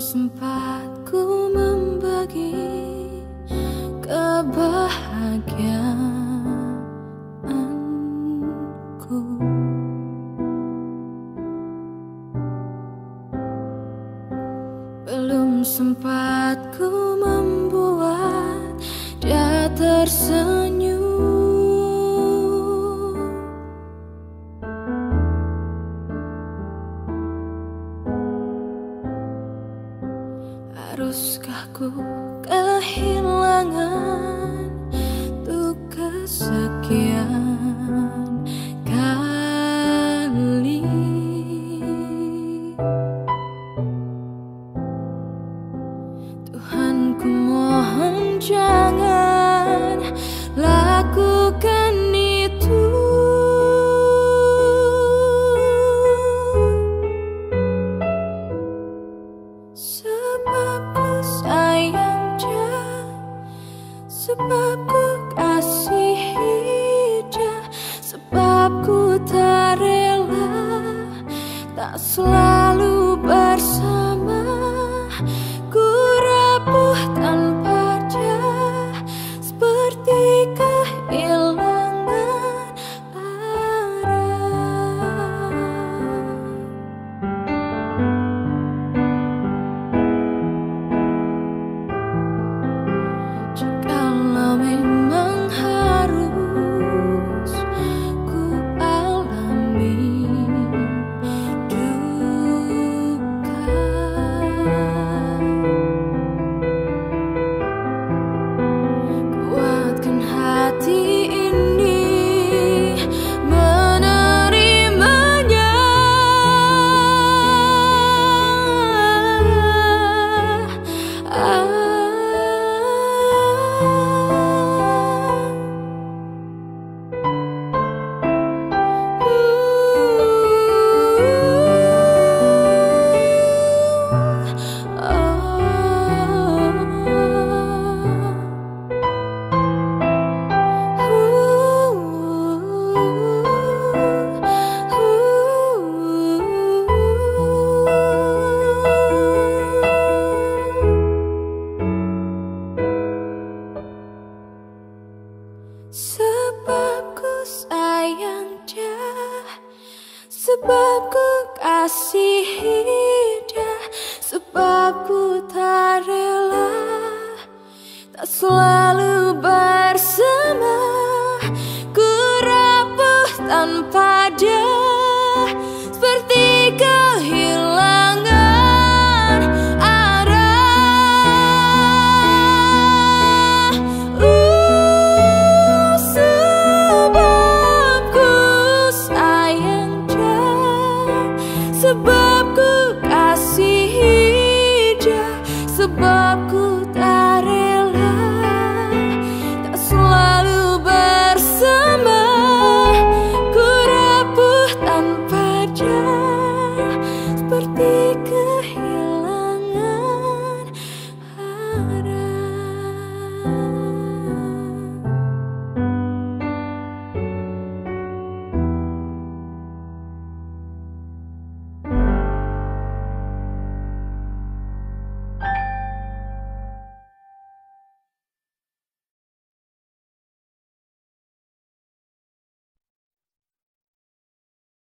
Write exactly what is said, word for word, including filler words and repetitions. sempat ku membagi kebahagiaanku. Belum sempat ku membuat dia tersenyum. Haruskah ku kehilangan untuk kesekian kali? Tuhan, ku mohon jangan lakukan itu. Sebab ku sayang dia, sebab ku kasihi dia, sebab ku tak rela tak selalu bersama. Ku rapuh tanpa dia, seperti kehilangan arah. Jikalau memang harus ku alami duka, kuatkan hati ini menerimanya. Ah. Sebab ku sayang dia, sebab ku kasihi dia, sebab ku tak rela tak selalu bersama. Ku rapuh tanpa dia, seperti kehilangan. Sebab ku kasihi dia, sebab